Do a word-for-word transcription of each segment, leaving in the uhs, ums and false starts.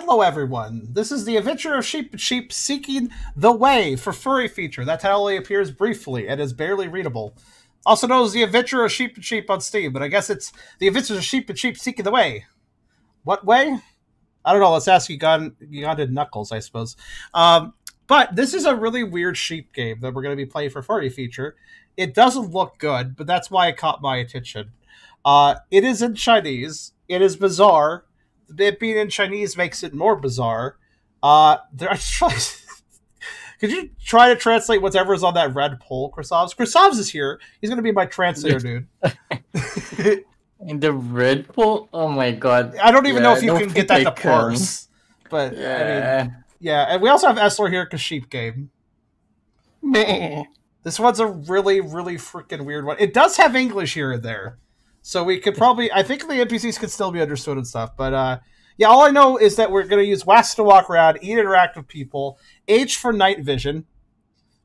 Hello, everyone. This is The Adventure of Sheep and Sheep seeking the way for Furry Feature. That title only appears briefly and is barely readable. Also known as The Adventure of Sheep and Sheep on Steam, but I guess it's The Adventure of Sheep and Sheep seeking the way. What way? I don't know. Let's ask Uganda Knuckles, I suppose. Um, but this is a really weird sheep game that we're going to be playing for Furry Feature. It doesn't look good, but that's why it caught my attention. Uh, it is in Chinese. It is bizarre. It being in Chinese makes it more bizarre. Uh, there, I try, could you try to translate whatever's on that red pole, Chrisavs? Chrisavs is here. He's going to be my translator, dude. In the red pole? Oh my god. I don't even yeah, know if you can get that to parse. But, yeah. I mean, yeah. And we also have Esler here because sheep game. Meh. This one's a really, really freaking weird one. It does have English here and there. So we could probably, I think the N P Cs could still be understood and stuff. But uh, yeah, all I know is that we're going to use wax to walk around, E to interact with people, H for night vision,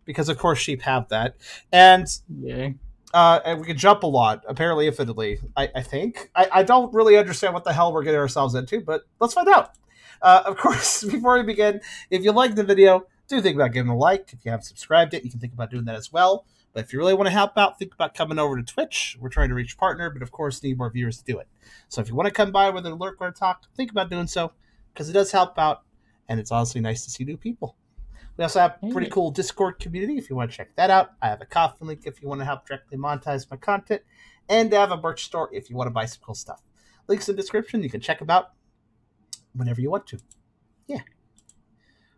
because of course sheep have that. And yeah. uh, and we can jump a lot, apparently infinitely, I, I think. I, I don't really understand what the hell we're getting ourselves into, but let's find out. Uh, of course, before we begin, if you like the video, do think about giving a like. If you haven't subscribed yet, you can think about doing that as well. But if you really want to help out, think about coming over to Twitch. We're trying to reach partner, but of course need more viewers to do it. So if you want to come by with a lurk or a talk, think about doing so, because it does help out, and it's honestly nice to see new people. We also have a pretty cool Discord community if you want to check that out. I have a Ko-fi link if you want to help directly monetize my content, and I have a merch store if you want to buy some cool stuff. Links in the description. You can check them out whenever you want to. Yeah.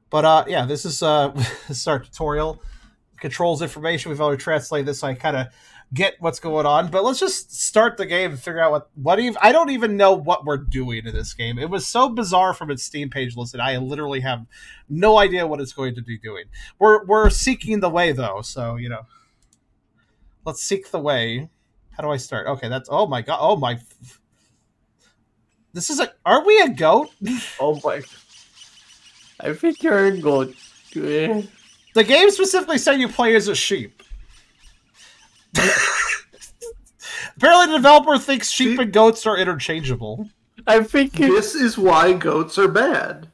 But uh, yeah, this is, uh, this is our tutorial. Controls information. We've already translated this, so I kind of get what's going on. But let's just start the game and figure out what what even I don't even know what we're doing in this game. It was so bizarre from its Steam page list that I literally have no idea what it's going to be doing. We're we're seeking the way though, so you know. Let's seek the way. How do I start? Okay, that's oh my god. Oh my. This is a. Are we a goat? Oh my. I think you're a goat. The game specifically said you play as a sheep. Apparently the developer thinks sheep and goats are interchangeable. I think it... This is why goats are bad.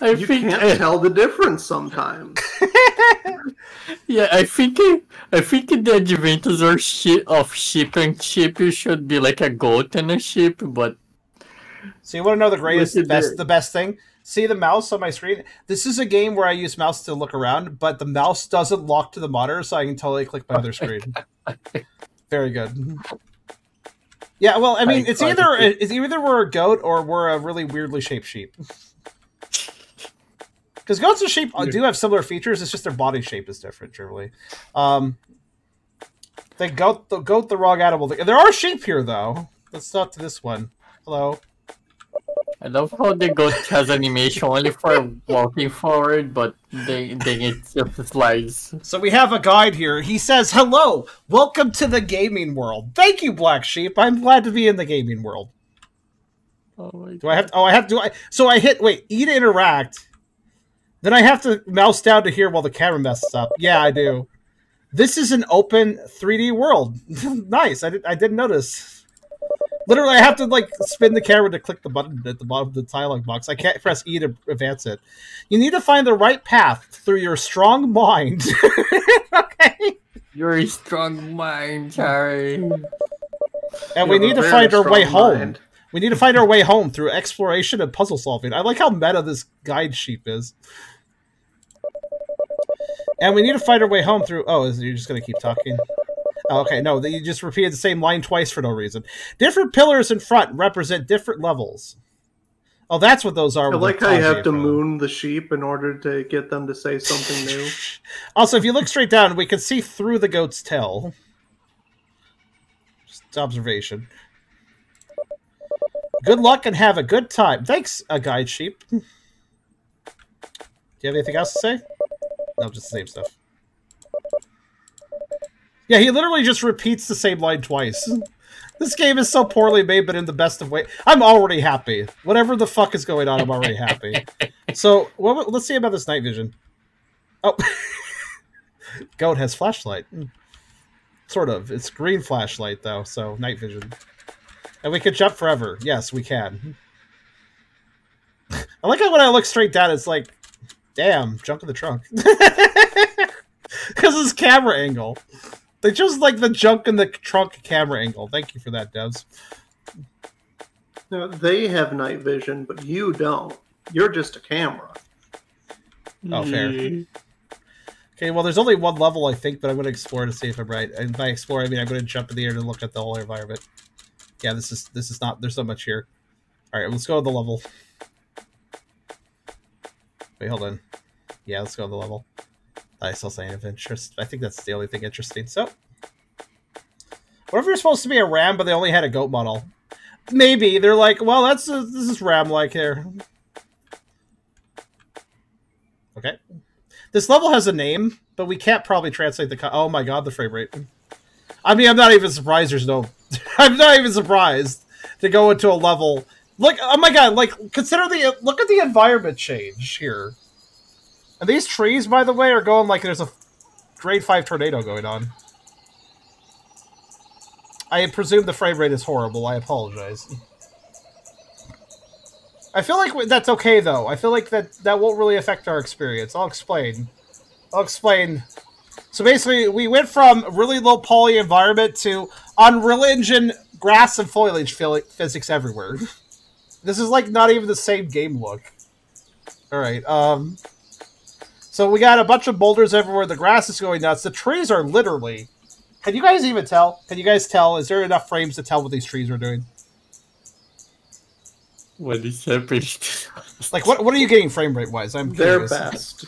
I you think can't I... tell the difference sometimes. Yeah, I think it, I think in the adventures of sheep, of sheep and sheep, you should be like a goat and a sheep, but... So you want to know the greatest, the best, the best thing? See the mouse on my screen? This is a game where I use mouse to look around, but the mouse doesn't lock to the monitor, so I can totally click my other screen. Very good. Yeah, well, I mean, it's either it's either we're a goat or we're a really weirdly shaped sheep. Because goats and sheep do have similar features, it's just their body shape is different, generally. Um, they goat the, goat the wrong animal. There are sheep here, though. Let's talk to this one. Hello. I love how the goat has animation only for walking forward, but they they it just slides. So we have a guide here. He says, "Hello, welcome to the gaming world. Thank you, Black Sheep. I'm glad to be in the gaming world." Oh my God. Do I have? To, oh, I have to. I, so I hit wait E to interact. Then I have to mouse down to here while the camera messes up. Yeah, I do. This is an open three D world. Nice. I did, I didn't notice. Literally, I have to, like, spin the camera to click the button at the bottom of the dialogue box. I can't press E to advance it. You need to find the right path through your strong mind. Okay? Your strong mind, Harry. And You're we need to find our way home. Mind. We need to find our way home through exploration and puzzle solving. I like how meta this guide sheep is. And we need to find our way home through... Oh, is you're just going to keep talking? Okay, no, you just repeated the same line twice for no reason. Different pillars in front represent different levels. Oh, that's what those are. I like how you have to moon the sheep in order to get them to say something new. Also, if you look straight down, we can see through the goat's tail. Just observation. Good luck and have a good time. Thanks, a guide sheep. Do you have anything else to say? No, just the same stuff. Yeah, he literally just repeats the same line twice. This game is so poorly made, but in the best of ways. I'm already happy. Whatever the fuck is going on, I'm already happy. So, well, let's see about this night vision. Oh. Goat has flashlight. Sort of. It's green flashlight, though, so night vision. And we can jump forever. Yes, we can. I like how when I look straight down, it's like, damn, junk in the trunk. Because it's camera angle. They chose like the junk in the trunk camera angle. Thank you for that, devs. No, they have night vision, but you don't. You're just a camera. Oh, fair. Mm. Okay, well, there's only one level, I think, but I'm going to explore to see if I'm right. And by explore, I mean I'm going to jump in the air to look at the whole environment. Yeah, this is this is not. There's not much here. All right, let's go to the level. Wait, hold on. Yeah, let's go to the level. I still say of interest. I think that's the only thing interesting. So, what if you're supposed to be a ram, but they only had a goat model? Maybe they're like, well, that's a, this is ram-like here. Okay. This level has a name, but we can't probably translate the... Co oh my god, the frame rate. I mean, I'm not even surprised there's no... I'm not even surprised to go into a level... Look, oh my god, like, consider the... Look at the environment change here. And these trees, by the way, are going like there's a grade five tornado going on. I presume the frame rate is horrible. I apologize. I feel like that's okay, though. I feel like that, that won't really affect our experience. I'll explain. I'll explain. So basically, we went from really low poly environment to Unreal Engine grass and foliage physics everywhere. This is, like, not even the same game look. Alright, um... so we got a bunch of boulders everywhere. The grass is going nuts. The trees are literally... Can you guys even tell? Can you guys tell? Is there enough frames to tell what these trees are doing? What is happening? Like, what what are you getting frame rate wise? I'm curious. Their best.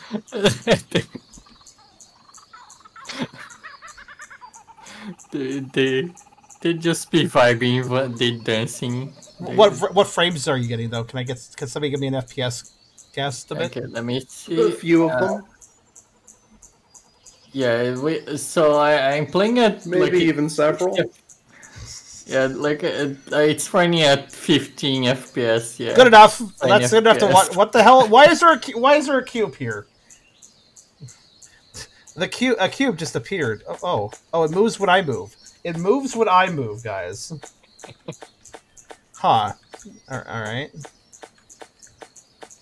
they, they they just be vibing, but they dancing. What they... what frames are you getting though? Can I get? Can somebody give me an F P S estimate? Okay, let me see. A few of them. Yeah, we. So I I'm playing at maybe like, even several. Yeah, like uh, it's running at fifteen F P S. Yeah, good enough. That's F P S. Good enough to watch. What the hell? Why is there a why is there a cube here? The cube a cube just appeared. Oh, oh oh! It moves when I move. It moves when I move, guys. Huh? All right.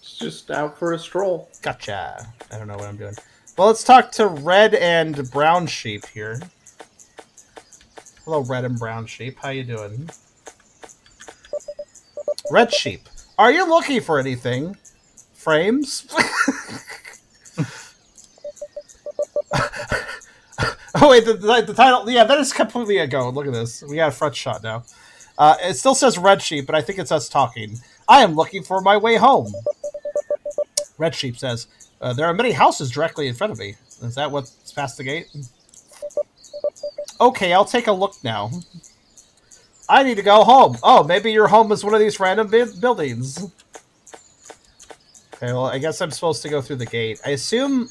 It's just out for a stroll. Gotcha. I don't know what I'm doing. Well, let's talk to red and brown sheep here. Hello, red and brown sheep. How you doing? Red sheep, are you looking for anything? Frames? Oh, wait, the, the, the title... Yeah, that is completely a go. Look at this. We got a front shot now. Uh, it still says red sheep, but I think it's us talking. I am looking for my way home. Red sheep says, uh, there are many houses directly in front of me. Is that what's past the gate? Okay, I'll take a look now. I need to go home. Oh, maybe your home is one of these random buildings. Okay, well, I guess I'm supposed to go through the gate. I assume...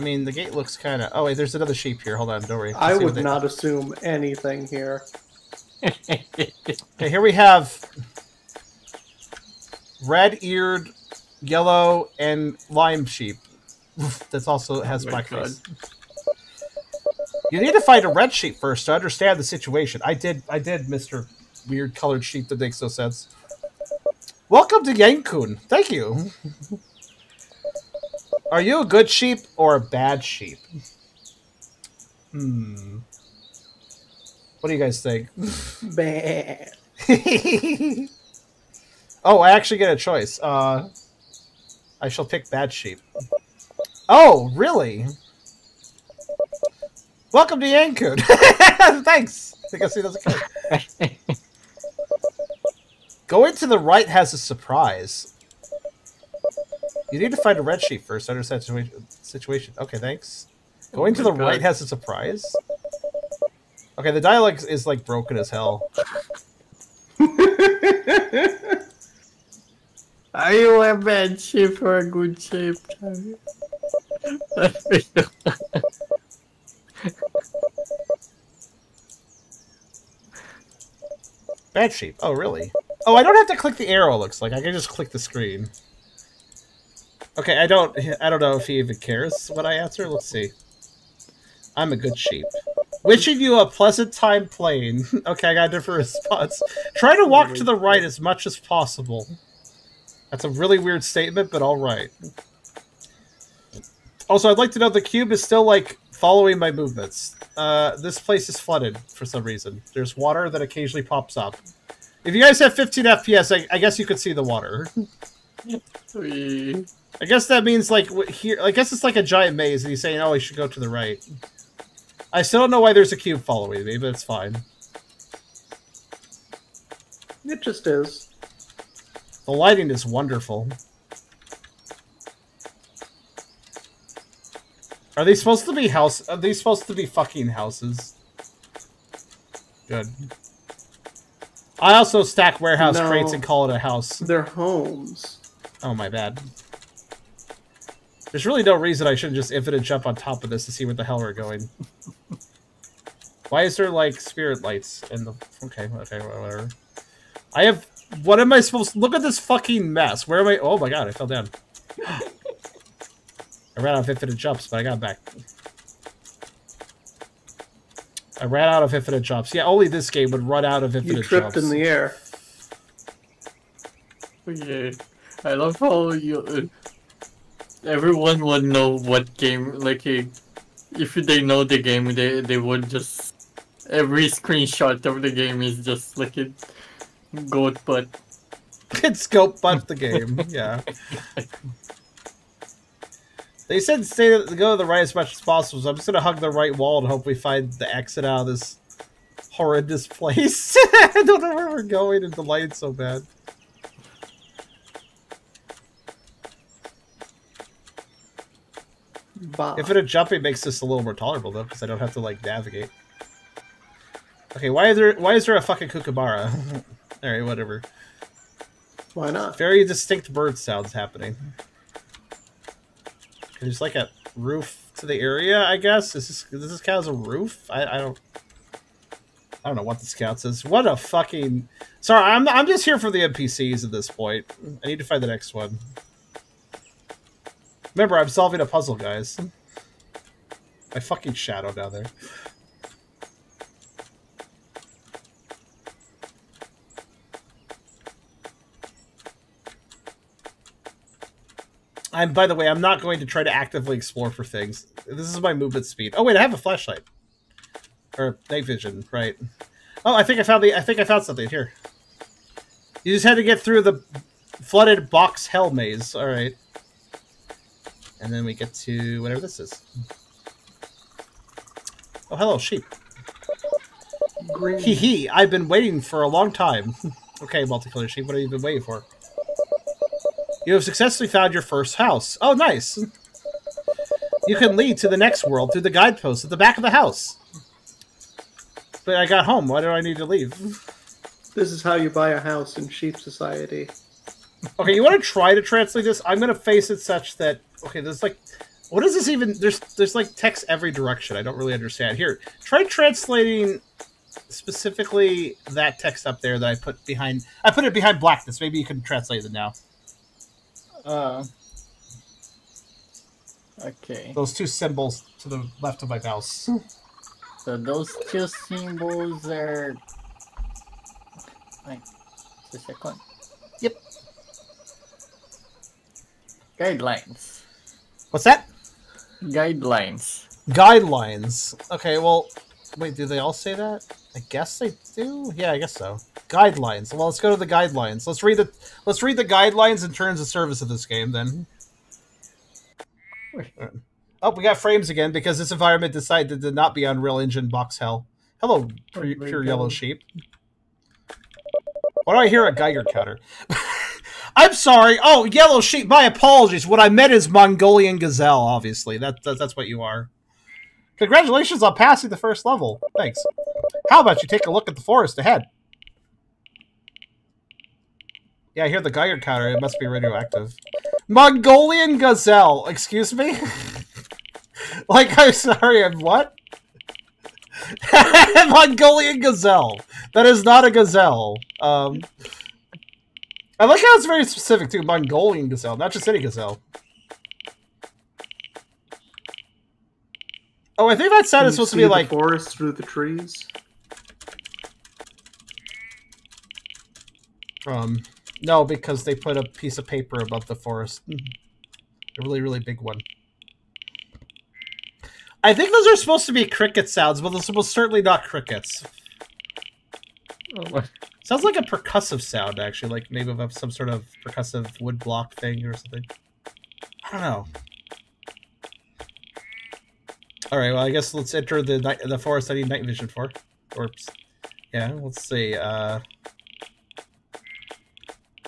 I mean, the gate looks kind of... Oh, wait, there's another sheep here. Hold on, don't worry. I would not assume anything here. Okay, here we have... red-eared, yellow, and lime sheep. That's also has oh black face. You need to find a red sheep first to understand the situation. I did, I did, Mister Weird Colored Sheep. That makes no sense. Welcome to Yakun. Thank you. Are you a good sheep or a bad sheep? Hmm. What do you guys think? Bad. Oh, I actually get a choice. Uh, I shall pick bad sheep. Oh, really? Welcome to Yakun. Thanks. I think I see that's okay. Going to the right has a surprise. You need to find a red sheep first to understand the situation. Okay, thanks. Going oh to the God. right has a surprise? Okay, the dialogue is like broken as hell. Are you a bad sheep or a good sheep? Bad sheep. Oh, really? Oh, I don't have to click the arrow, it looks like. I can just click the screen. Okay, I don't I don't know if he even cares what I answer. Let's see. I'm a good sheep. Wishing you a pleasant time playing. Okay, I got a different response. Try to walk to the right as much as possible. That's a really weird statement, but alright. Also, I'd like to know the cube is still, like, following my movements. Uh, this place is flooded for some reason. There's water that occasionally pops up. If you guys have fifteen F P S, I, I guess you could see the water. I guess that means, like, here... I guess it's like a giant maze, and he's saying, oh, I should go to the right. I still don't know why there's a cube following me, but it's fine. It just is. The lighting is wonderful. Are these supposed to be house? Are these supposed to be fucking houses? Good. I also stack warehouse no, crates and call it a house. They're homes. Oh, my bad. There's really no reason I shouldn't just infinite jump on top of this to see where the hell we're going. Why is there, like, spirit lights in the... Okay, okay, whatever. I have... What am I supposed to... Look at this fucking mess. Where am I... Oh, my God, I fell down. I ran out of infinite jumps, but I got back. I ran out of infinite jumps. Yeah, only this game would run out of infinite jumps. You tripped jumps. in the air. Okay. I love how you... Everyone would know what game, like, if they know the game, they, they would just... Every screenshot of the game is just, like, a goat butt. It's goat butt the game, yeah. They said stay to go to the right as much as possible, so I'm just gonna hug the right wall and hope we find the exit out of this horrendous place. I don't know where we're going and the light's so bad. Bah. Infinite jumping makes this a little more tolerable though, because I don't have to like navigate. Okay, why is there why is there a fucking kookaburra? Alright, whatever. Why not? Very distinct bird sounds happening. There's like a roof to the area, I guess. Is this does this count as a roof? I, I don't I don't know what this counts as. What a fucking sorry, I'm I'm just here for the N P Cs at this point. I need to find the next one. Remember, I'm solving a puzzle, guys. My fucking shadow down there. And by the way, I'm not going to try to actively explore for things. This is my movement speed. Oh wait, I have a flashlight, or night vision, right? Oh, I think I found the. I think I found something here. You just had to get through the flooded box hell maze. All right, and then we get to whatever this is. Oh, hello, sheep. Hee hee! I've been waiting for a long time. Okay, multicolored sheep. What have you been waiting for? You have successfully found your first house. Oh, nice. You can lead to the next world through the guidepost at the back of the house. But I got home. Why do I need to leave? This is how you buy a house in sheep society. Okay, you want to try to translate this? I'm going to face it such that... Okay, there's like... What is this even... There's, there's like text every direction. I don't really understand. Here, try translating... Specifically that text up there that I put behind... I put it behind blackness. Maybe you can translate it now. Uh, okay. Those two symbols to the left of my mouse. So those two symbols are... Wait, just a second. Yep. Guidelines. What's that? Guidelines. Guidelines. Okay, well, wait, do they all say that? I guess they do? Yeah, I guess so. Guidelines. Well, let's go to the guidelines. Let's read the let's read the guidelines in terms of service of this game then. Oh, we got frames again because this environment decided to not be Unreal Engine box hell. Hello, pure, pure yellow sheep. Why do I hear a Geiger counter? I'm sorry. Oh, yellow sheep. My apologies. What I meant is Mongolian gazelle. Obviously, that, that that's what you are. Congratulations on passing the first level. Thanks. How about you take a look at the forest ahead? Yeah, I hear the Geiger counter. It must be radioactive. Mongolian gazelle. Excuse me? Like, I'm sorry, I'm what? Mongolian gazelle. That is not a gazelle. Um, I like how it's very specific, too. Mongolian gazelle, not just any gazelle. Oh, I think that sound is supposed to be like the forest through the trees. Um, no, because they put a piece of paper above the forest. A really, really big one. I think those are supposed to be cricket sounds, but those are certainly not crickets. Oh, what? Sounds like a percussive sound, actually, like maybe of some sort of percussive wood block thing or something. I don't know. All right, well, I guess let's enter the night, the forest I need night vision for. Or, yeah, let's see. Uh,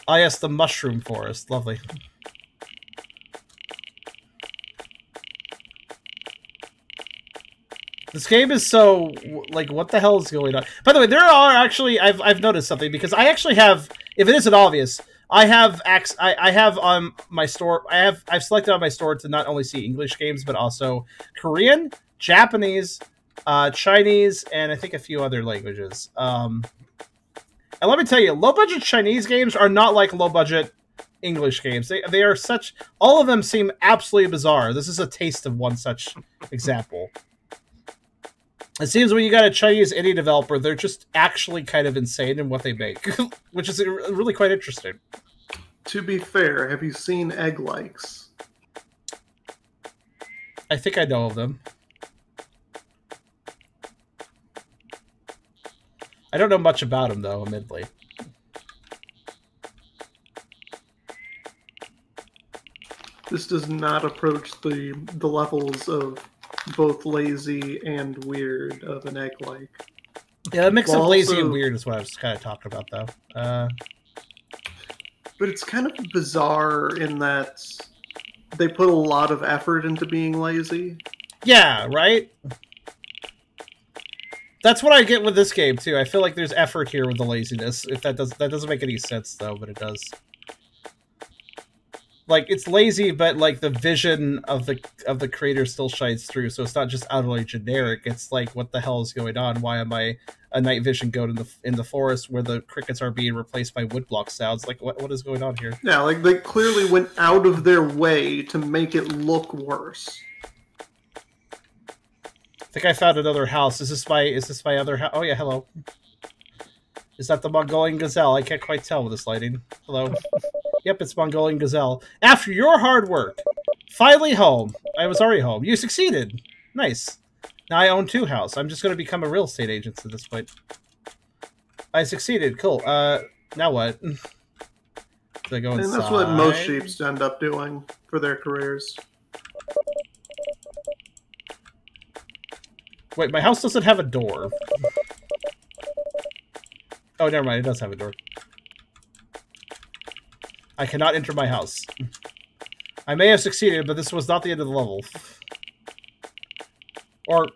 oh, yes, the mushroom forest. Lovely. This game is so, like, what the hell is going on? By the way, there are actually, I've, I've noticed something, because I actually have, if it isn't obvious, I have, ac I, I have on um, my store, I have, I've selected on my store to not only see English games, but also Korean, Japanese, uh, Chinese, and I think a few other languages. Um, and let me tell you, low-budget Chinese games are not like low-budget English games. They, they are such, all of them seem absolutely bizarre. This is a taste of one such example. It seems when you got a Chinese indie developer, they're just actually kind of insane in what they make, which is really quite interesting. To be fair, have you seen Egglikes? I think I know of them. I don't know much about them, though, admittedly. This does not approach the the levels of both lazy and weird of an egg-like. Yeah, that mix of lazy and weird is what I was kind of talking about, though. Uh, but it's kind of bizarre in that they put a lot of effort into being lazy. Yeah, right? That's what I get with this game, too. I feel like there's effort here with the laziness. If that, does, that doesn't make any sense, though, but it does. Like, it's lazy, but, like, the vision of the of the creator still shines through, so it's not just outright generic. It's like, what the hell is going on? Why am I a night vision goat in the, in the forest where the crickets are being replaced by woodblock sounds? Like, what what is going on here? Yeah, like, they clearly went out of their way to make it look worse. I think I found another house. Is this my, is this my other house? Oh, yeah, hello. Is that the Mongolian gazelle? I can't quite tell with this lighting. Hello. Yep, it's Mongolian gazelle. After your hard work, finally home. I was already home. You succeeded. Nice. Now I own two houses. I'm just going to become a real estate agent at this point. I succeeded. Cool. Uh, now what? I go inside? And that's what most sheeps end up doing for their careers. Wait, my house doesn't have a door. Oh, never mind. It does have a door. I cannot enter my house. I may have succeeded, but this was not the end of the level. Or...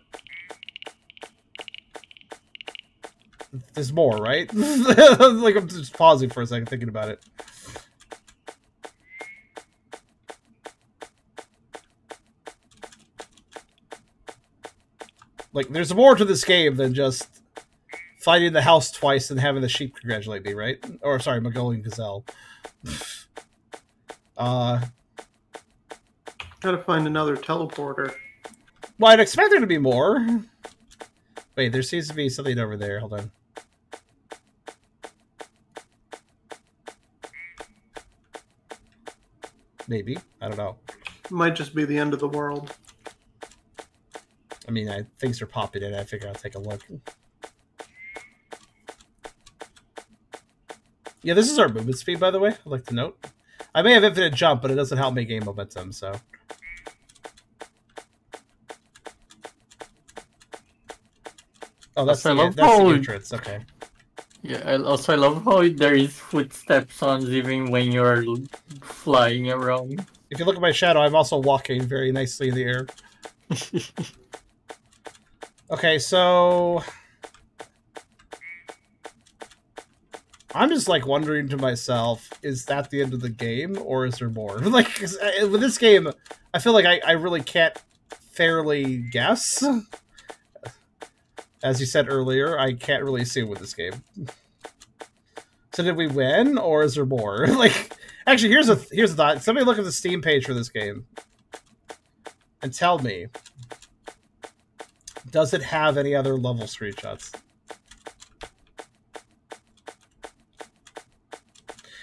there's more, right? Like, I'm just pausing for a second, thinking about it. Like, there's more to this game than just finding the house twice and having the sheep congratulate me, right? Or, sorry, Mongolian gazelle. uh, Gotta find another teleporter. Well, I'd expect there to be more. Wait, there seems to be something over there. Hold on. Maybe. I don't know. Might just be the end of the world. I mean, I, things are popping in. I figure I'll take a look. Yeah, this is our movement speed, by the way. I'd like to note. I may have infinite jump, but it doesn't help me gain momentum, so. Oh, that's the, that's the entrance. Okay. Yeah, I also I love how there is footstep sounds even when you're flying around. If you look at my shadow, I'm also walking very nicely in the air. Okay, so... I'm just like wondering to myself, is that the end of the game or is there more? Like, with this game, I feel like I, I really can't fairly guess. As you said earlier, I can't really see with this game. So did we win or is there more? Like, actually, here's a, here's a thought. Somebody look at the Steam page for this game and tell me. Does it have any other level screenshots?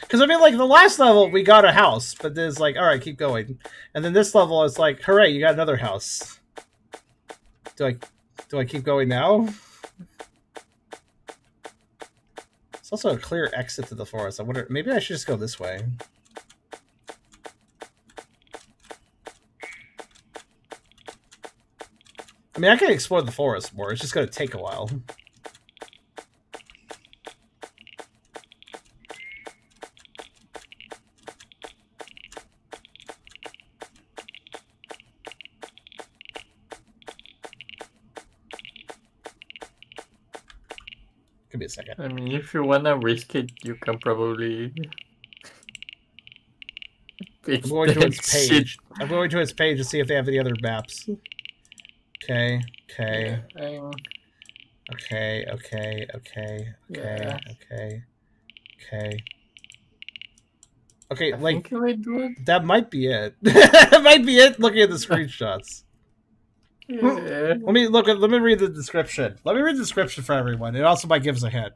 Because, I mean, like, the last level, we got a house, but then it's like, all right, keep going. And then this level, it's like, hooray, you got another house. Do I, do I keep going now? It's also a clear exit to the forest. I wonder, maybe I should just go this way. I mean, I can explore the forest more. It's just going to take a while. Could be a second. I mean, if you want to risk it, you can probably... I'm going to its page. I'm going to its page to see if they have any other maps. Okay, okay. Yeah, um, okay, okay, okay, yeah. okay, okay, okay. Okay, like, that might be it. That might be it looking at the screenshots. Yeah. Let me look at, let me read the description. Let me read the description for everyone. It also might give us a hint.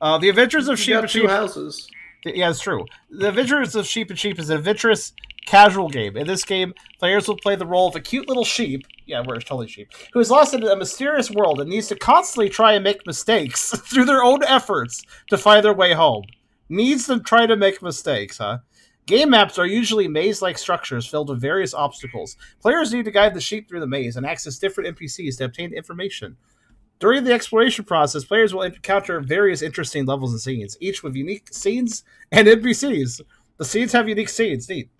Uh, the Adventures of Sheep and Sheep. Two houses. Yeah, it's true. The Adventures of Sheep and Sheep is an adventurous casual game. In this game, players will play the role of a cute little sheep, yeah, we're totally sheep, who is lost in a mysterious world and needs to constantly try and make mistakes through their own efforts to find their way home. Needs to try to make mistakes, huh? Game maps are usually maze-like structures filled with various obstacles. Players need to guide the sheep through the maze and access different N P Cs to obtain information. During the exploration process, players will encounter various interesting levels and scenes, each with unique scenes and N P Cs. The scenes have unique scenes. Neat.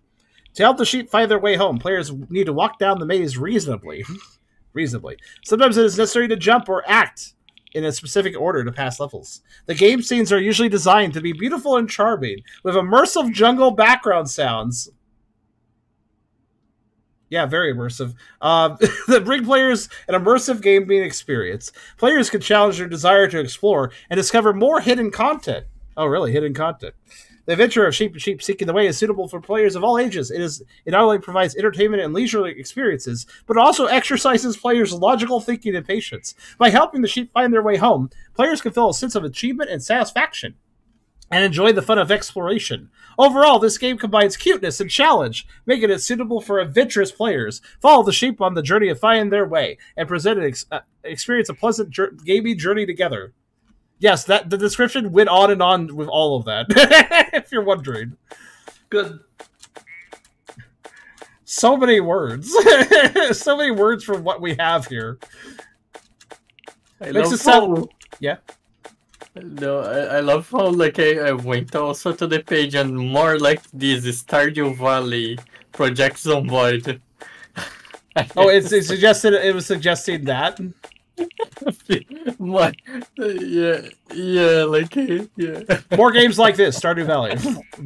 To help the sheep find their way home, players need to walk down the maze reasonably. reasonably. Sometimes it is necessary to jump or act in a specific order to pass levels. The game scenes are usually designed to be beautiful and charming, with immersive jungle background sounds. Yeah, very immersive. Um, that bring players an immersive game being experience. Players can challenge their desire to explore and discover more hidden content. Oh, really? Hidden content. The adventure of Sheep and Sheep Seeking the Way is suitable for players of all ages. It is it not only provides entertainment and leisurely experiences, but also exercises players' logical thinking and patience. By helping the sheep find their way home, players can feel a sense of achievement and satisfaction, and enjoy the fun of exploration. Overall, this game combines cuteness and challenge, making it suitable for adventurous players. Follow the sheep on the journey of finding their way, and present an ex uh, experience a pleasant gaming journey together. Yes, that the description went on and on with all of that, if you're wondering. Good. So many words. So many words from what we have here. I Makes love sound... Yeah? No, I, I love how, like, I, I went also to the page and more like this Stardew Valley, Project Zomboid. Oh, it's, it suggested, it was suggesting that? My, yeah, yeah, like, yeah. More games like this, Stardew Valley,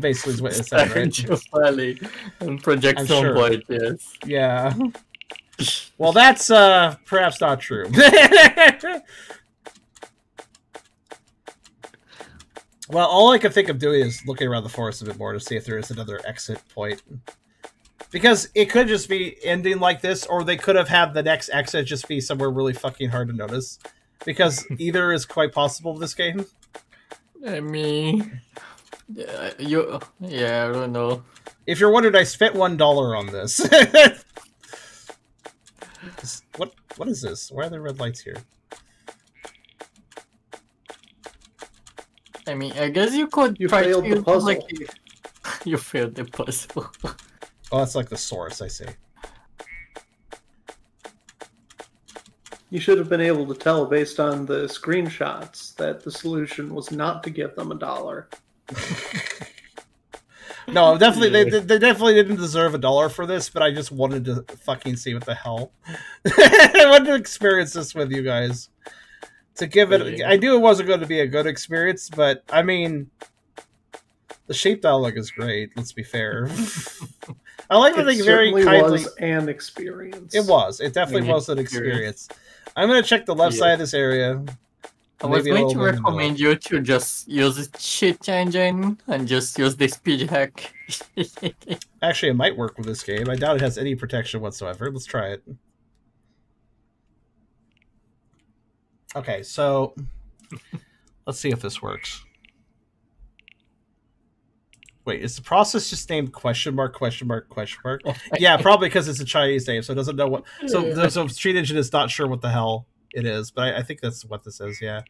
basically is what it said, right? Stardew Valley and Project Zomboid, sure. Yes. Yeah. Well, that's uh, perhaps not true. Well, all I can think of doing is looking around the forest a bit more to see if there is another exit point. Because it could just be ending like this, or they could have had the next exit just be somewhere really fucking hard to notice. Because either is quite possible in this game. I mean... Yeah, you, yeah, I don't know. If you're wondering, I spent one dollar on this. What? What is this? Why are there red lights here? I mean, I guess you could... You failed the puzzle. Like, you failed the puzzle. Oh, that's like the source, I see. You should have been able to tell based on the screenshots that the solution was not to give them a dollar. No, definitely, they, they definitely didn't deserve a dollar for this, but I just wanted to fucking see what the hell. I wanted to experience this with you guys. To give it, yeah. I knew it wasn't going to be a good experience, but I mean... The sheep dialogue is great, let's be fair. I like that they very kindly... It was an experience. It was. It definitely an was an experience. experience. I'm going to check the left yeah. side of this area. I was going to recommend you to just use a cheat engine and just use the speed hack. Actually, it might work with this game. I doubt it has any protection whatsoever. Let's try it. Okay, so let's see if this works. Wait, is the process just named question mark, question mark, question mark? Yeah, probably because it's a Chinese name, so it doesn't know what... So, so Cheat Engine is not sure what the hell it is, but I, I think that's what this is, yeah.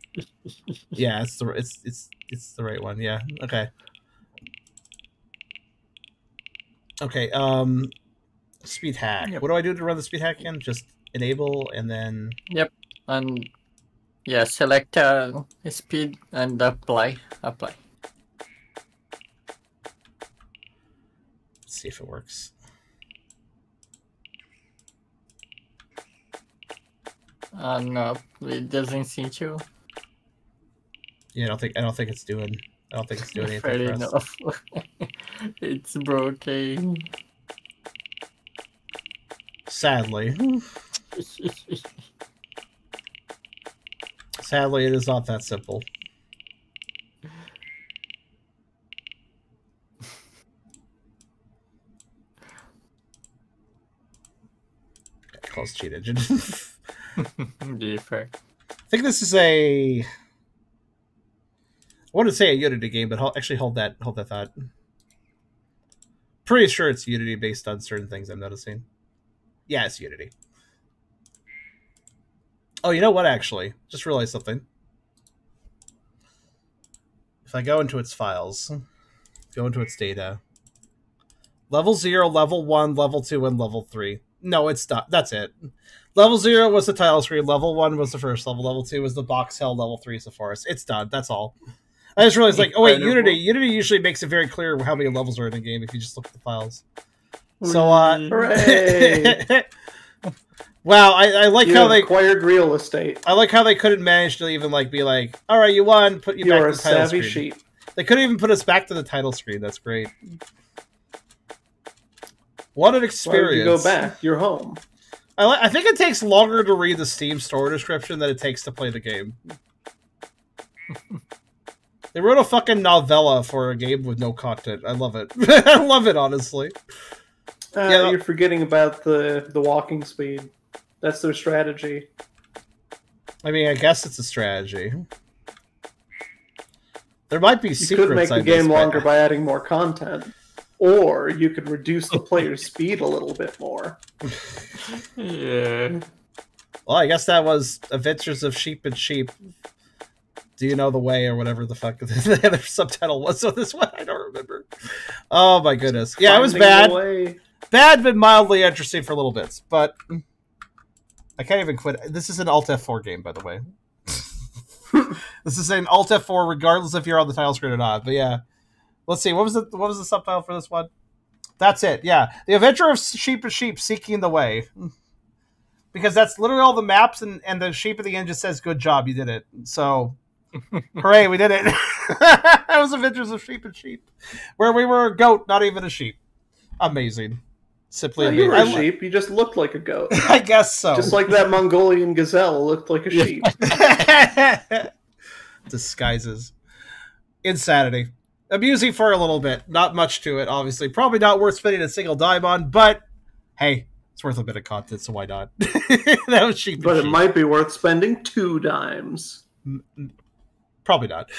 Yeah, it's the, it's, it's, it's the right one, yeah. Okay. Okay, um... speed hack. Yep. What do I do to run the speed hack again? Just enable and then... Yep, and... Yeah, select uh, speed and apply. Apply. See if it works. Uh, no, it doesn't seem to. Yeah, I don't think I don't think it's doing. I don't think it's doing anything. Fair enough. It's broken. Sadly. Sadly, it is not that simple. Close Cheat Engine. I think this is a... I want to say a Unity game, but I'll actually hold that hold that thought. Pretty sure it's Unity based on certain things I'm noticing. Yeah, it's Unity. Oh, you know what, actually? Just realized something. If I go into its files, go into its data. Level zero, level one, level two, and level three. No, it's not. That's it. Level zero was the title screen. Level one was the first level. Level two was the box hell. Level three is the forest. It's done. That's all. I just realized, like, oh wait, Unity. Unity usually makes it very clear how many levels are in a game if you just look at the files. So, uh, wow, I, I like you how they acquired real estate. I like how they couldn't manage to even like be like, all right, you won. Put you, you back to the title screen. Sheep. They couldn't even put us back to the title screen. That's great. What an experience! You go back. You're home. I, I think it takes longer to read the Steam store description than it takes to play the game. They wrote a fucking novella for a game with no content. I love it. I love it, honestly. Uh, yeah, you're forgetting about the the walking speed. That's their strategy. I mean, I guess it's a strategy. There might be secrets. You could make the game longer by adding more content. Or you could reduce the player's speed a little bit more. Yeah. Well, I guess that was Adventures of Sheep and Sheep. Do you know the way or whatever the fuck the other subtitle was on this one? I don't remember. Oh my goodness. Yeah, it was bad. Bad but mildly interesting for little bits. But I can't even quit. This is an Alt F four game, by the way. This is an Alt F four regardless if you're on the title screen or not. But yeah. Let's see. What was the what was the subtitle for this one? That's it. Yeah, The Adventure of Sheep and Sheep, Seeking the Way, because that's literally all the maps, and and the sheep at the end just says, "Good job, you did it." So, hooray, we did it! That was Adventures of Sheep and Sheep, where we were a goat, not even a sheep. Amazing. Simply well, amazing. You were a sheep. You just looked like a goat. I guess so. Just like that Mongolian gazelle looked like a sheep. Disguises. Insanity. Amusing for a little bit. Not much to it, obviously. Probably not worth spending a single dime on, but hey, it's worth a bit of content, so why not? That was cheap. But it cheap. Might be worth spending two dimes. Probably not.